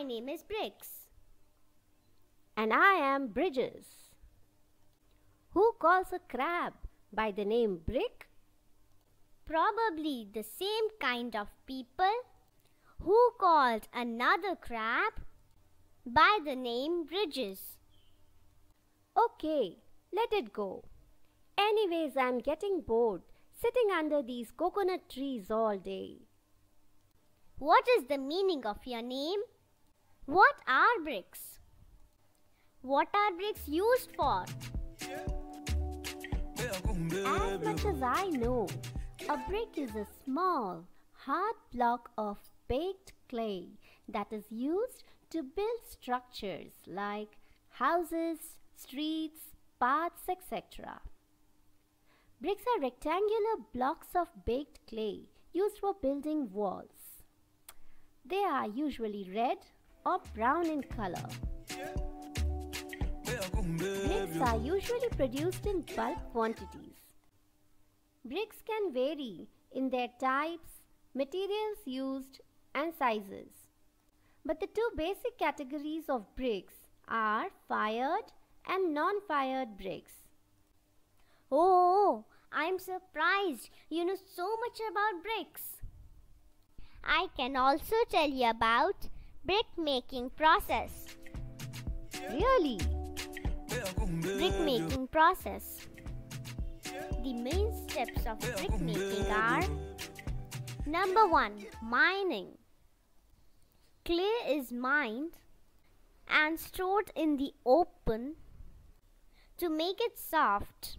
My name is Bricks. And I am Bridges. Who calls a crab by the name Brick? Probably the same kind of people who called another crab by the name Bridges. Okay, let it go. Anyways, I'm getting bored sitting under these coconut trees all day. What is the meaning of your name? What are bricks? What are bricks used for? As much as I know, a brick is a small, hard block of baked clay that is used to build structures like houses, streets, paths, etc. Bricks are rectangular blocks of baked clay used for building walls. They are usually red or brown in color. Bricks are usually produced in bulk quantities. Bricks can vary in their types, materials used, and sizes. But the two basic categories of bricks are fired and non-fired bricks. Oh, I'm surprised you know so much about bricks. I can also tell you about brick making process. Really? Brick making process. The main steps of brick making are: Number 1. Mining. Clay is mined and stored in the open to make it soft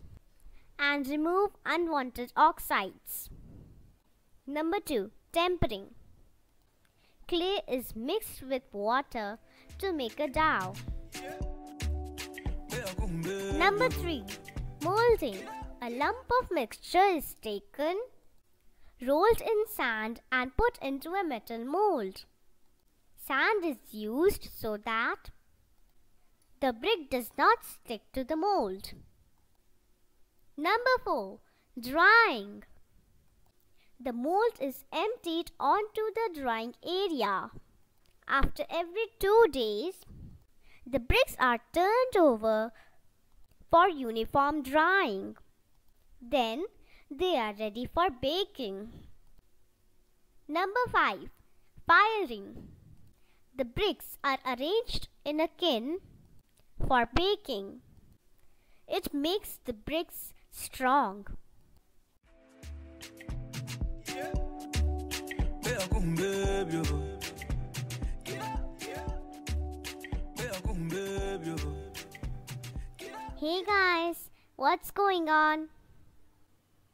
and remove unwanted oxides. Number 2. Tempering. Clay is mixed with water to make a dough. Number 3. Molding. A lump of mixture is taken, rolled in sand and put into a metal mold. Sand is used so that the brick does not stick to the mold. Number 4. Drying. The mold is emptied onto the drying area. After every 2 days, the bricks are turned over for uniform drying. Then they are ready for baking. Number 5. Firing. The bricks are arranged in a kiln for baking. It makes the bricks strong. Hey guys, what's going on?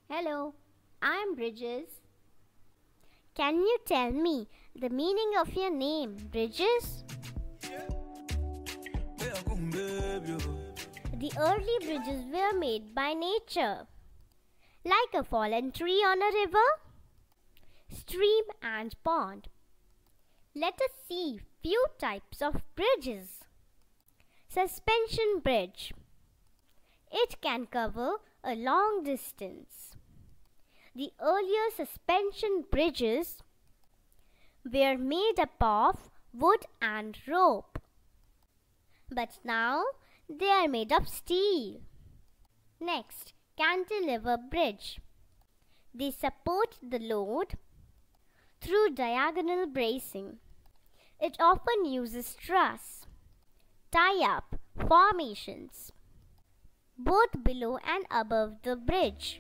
Hello, I'm Bridges. Can you tell me the meaning of your name, Bridges? The early bridges were made by nature, like a fallen tree on a river, stream and pond. Let us see few types of bridges. Suspension bridge. It can cover a long distance. The earlier suspension bridges were made up of wood and rope, but now they are made of steel. Next, cantilever bridge. They support the load through diagonal bracing. It often uses truss, tie-up formations, both below and above the bridge.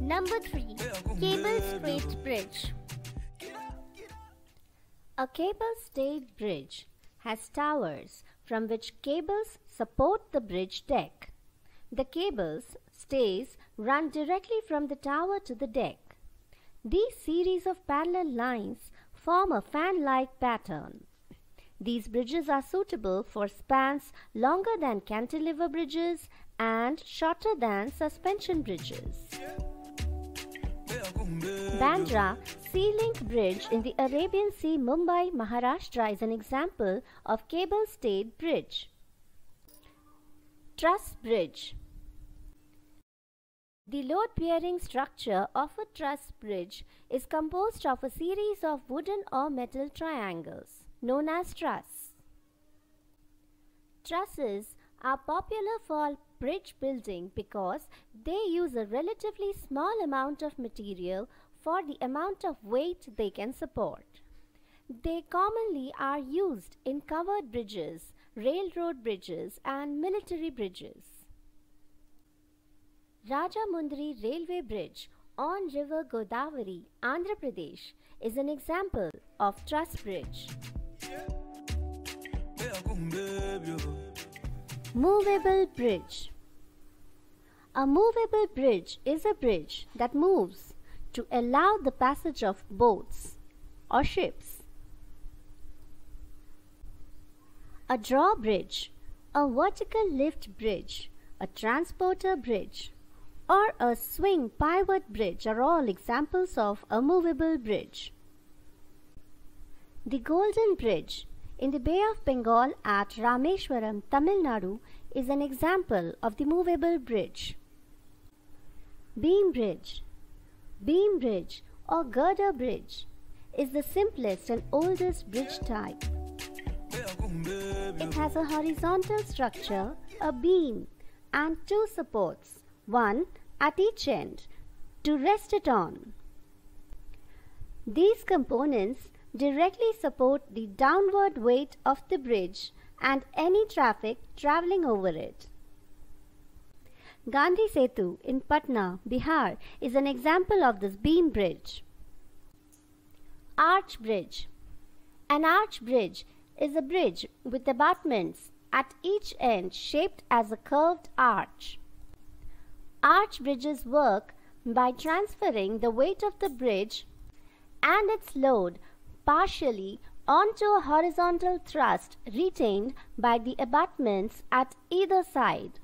Number 3. Cable straight bridge. A cable-stayed bridge has towers from which cables support the bridge deck. The cables, stays, run directly from the tower to the deck. These series of parallel lines form a fan-like pattern. These bridges are suitable for spans longer than cantilever bridges and shorter than suspension bridges. Bandra Sea Link Bridge in the Arabian Sea, Mumbai, Maharashtra is an example of cable-stayed bridge. Truss bridge. The load-bearing structure of a truss bridge is composed of a series of wooden or metal triangles, known as truss. Trusses are popular for bridge building because they use a relatively small amount of material for the amount of weight they can support. They commonly are used in covered bridges, railroad bridges, and military bridges. Rajamundry Railway Bridge on River Godavari, Andhra Pradesh is an example of truss bridge. Movable bridge. A movable bridge is a bridge that moves to allow the passage of boats or ships. A drawbridge, a vertical lift bridge, a transporter bridge, or a swing pivot bridge are all examples of a movable bridge. The Golden Bridge in the Bay of Bengal at Rameshwaram, Tamil Nadu is an example of the movable bridge. Beam bridge. Beam bridge or girder bridge is the simplest and oldest bridge type. It has a horizontal structure, a beam, and two supports, one at each end, to rest it on. These components directly support the downward weight of the bridge and any traffic traveling over it. Gandhi Setu in Patna, Bihar is an example of this beam bridge. Arch bridge. An arch bridge is a bridge with abutments at each end shaped as a curved arch. Arch bridges work by transferring the weight of the bridge and its load partially onto a horizontal thrust retained by the abutments at either side.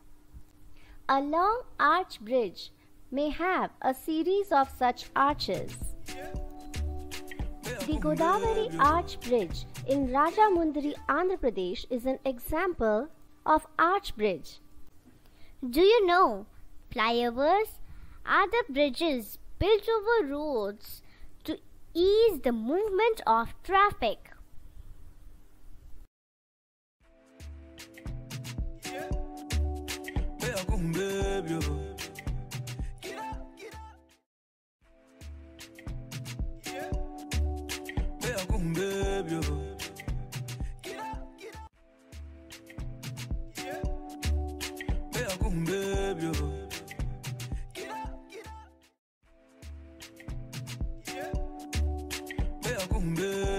A long arch bridge may have a series of such arches. The Godavari Arch Bridge in Rajamundry, Andhra Pradesh is an example of arch bridge. Do you know? Flyovers are the bridges built over roads to ease the movement of traffic.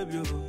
Baby.